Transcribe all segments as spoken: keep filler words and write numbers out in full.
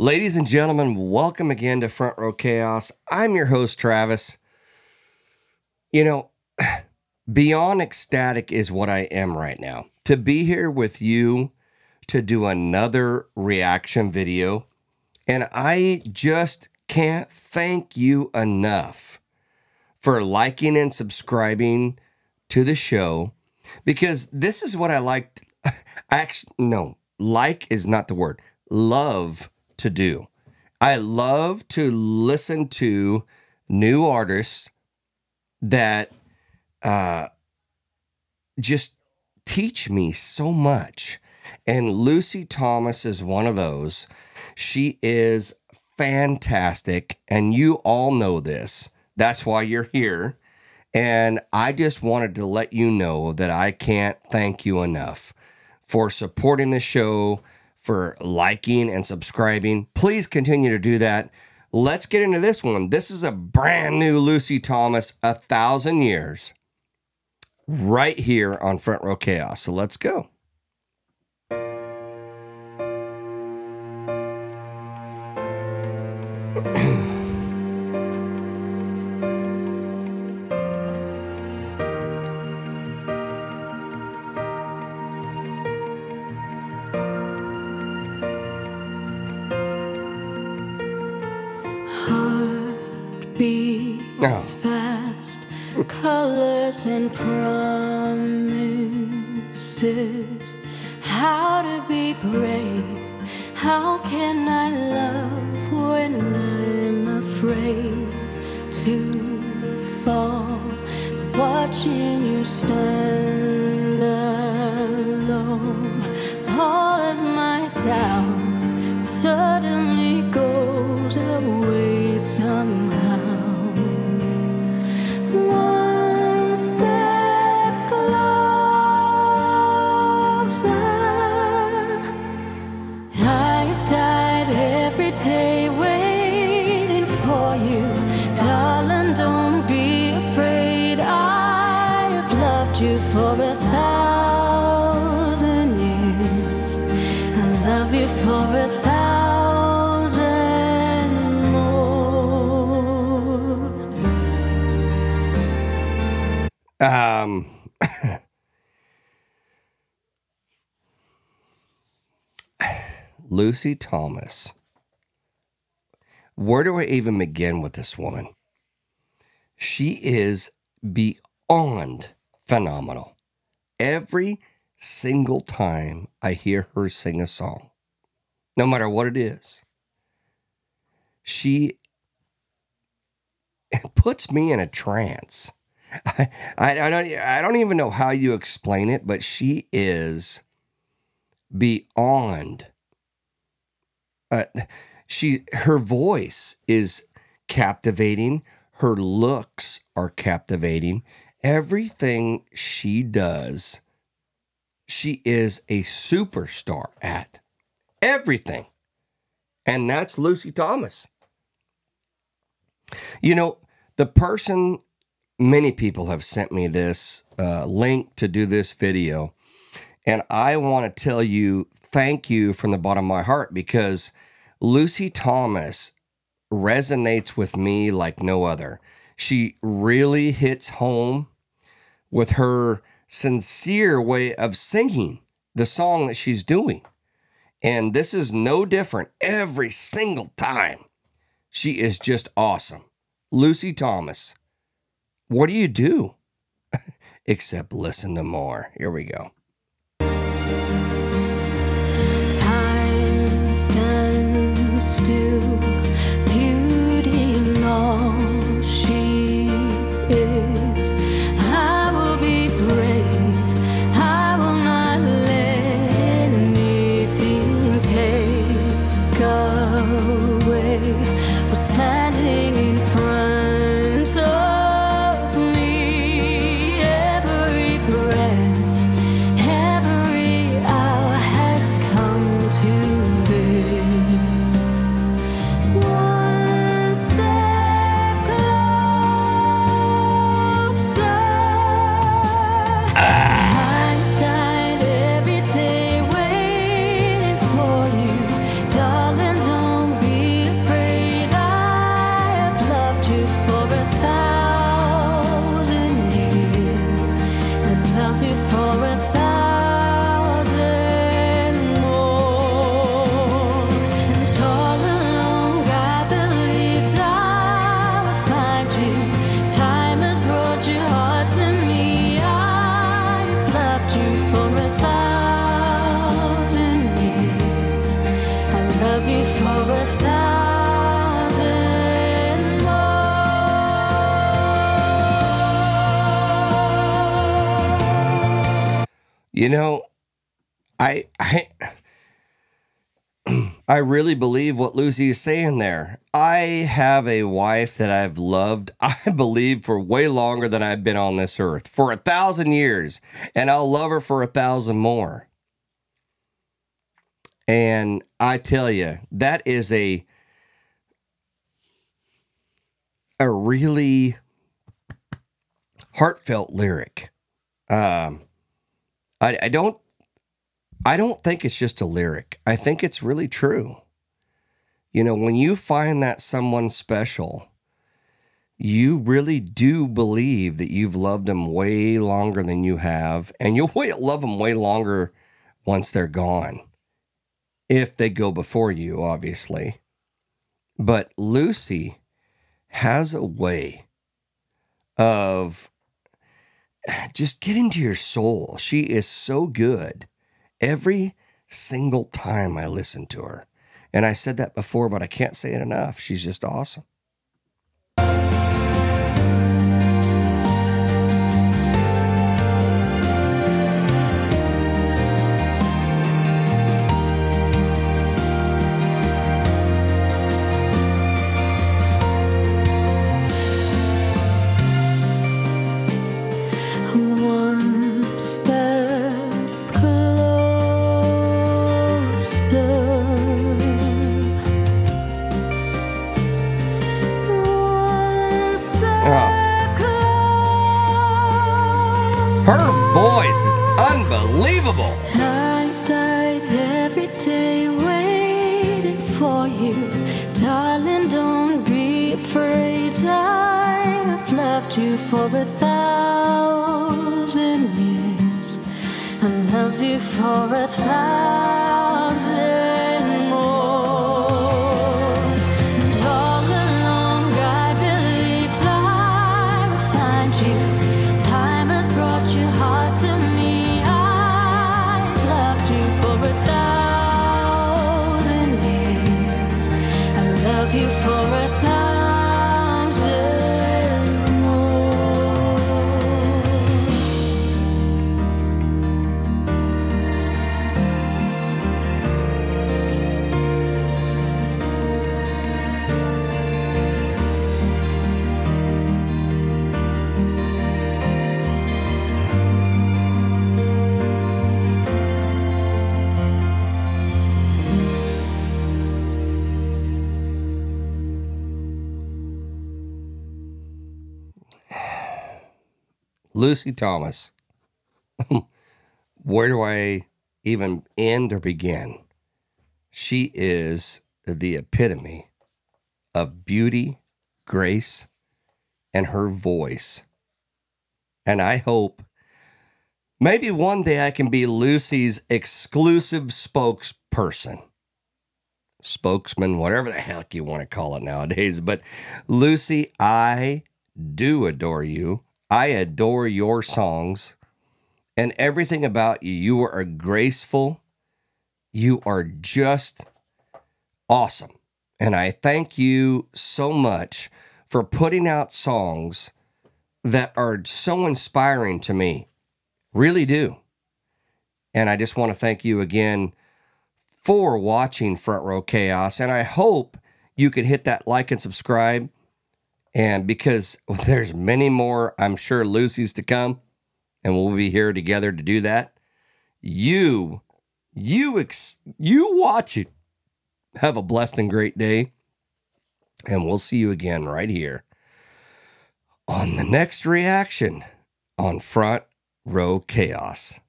Ladies and gentlemen, welcome again to Front Row Chaos. I'm your host, Travis. You know, beyond ecstatic is what I am right now. To be here with you, to do another reaction video, and I just can't thank you enough for liking and subscribing to the show, because this is what I like. I actually, no, like is not the word. Love to do. I love to listen to new artists that uh, just teach me so much. And Lucy Thomas is one of those. She is fantastic, and you all know this. That's why you're here. And I just wanted to let you know that I can't thank you enough for supporting the show, for liking and subscribing. Please continue to do that. Let's get into this one. This is a brand new Lucy Thomas, A Thousand Years, right here on Front Row Chaos. So let's go. Beats fast, colors and promises. How to be brave? How can I love when I'm afraid to fall? Watching you stand alone, all of my doubt suddenly goes away somehow. Um, Lucy Thomas. Where do I even begin with this woman? She is beyond phenomenal. Every single time I hear her sing a song, no matter what it is, she puts me in a trance. I, I don't I don't even know how you explain it, but she is beyond. Uh, she her voice is captivating. Her looks are captivating. Everything she does, she is a superstar at everything, and that's Lucy Thomas. You know, the person. Many people have sent me this uh, link to do this video, and I want to tell you thank you from the bottom of my heart, because Lucy Thomas resonates with me like no other. She really hits home with her sincere way of singing the song that she's doing, and this is no different. Every single time, she is just awesome. Lucy Thomas. What do you do? Except listen to more. Here we go. Time stands still, beauty in all she is. I will be brave, I will not let anything take away what's standing in front of. Darling, don't You know, I I I really believe what Lucy is saying there. I have a wife that I've loved, I believe, for way longer than I've been on this earth, for a thousand years, and I'll love her for a thousand more. And I tell you, that is a a really heartfelt lyric. Um, I, I don't. I don't think it's just a lyric. I think it's really true. You know, when you find that someone special, you really do believe that you've loved them way longer than you have, and you'll love them way longer once they're gone. If they go before you, obviously. But Lucy has a way of just getting to your soul. She is so good. Every single time I listen to her. And I said that before, but I can't say it enough. She's just awesome. Her voice is unbelievable. I've died every day waiting for you. Darling, don't be afraid. I've loved you for a thousand years. I love you for a thousand more. Lucy Thomas. Where do I even end or begin? She is the epitome of beauty, grace, and her voice. And I hope maybe one day I can be Lucy's exclusive spokesperson. Spokesman, whatever the heck you want to call it nowadays. But Lucy, I do adore you. I adore your songs and everything about you. You are graceful. You are just awesome. And I thank you so much for putting out songs that are so inspiring to me. Really do. And I just want to thank you again for watching Front Row Chaos. And I hope you can hit that like and subscribe. And because there's many more, I'm sure, Lucy's to come, and we'll be here together to do that. You, you, ex you watch it. Have a blessed and great day. And we'll see you again right here on the next reaction on Front Row Chaos.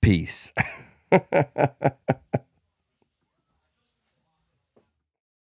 Peace.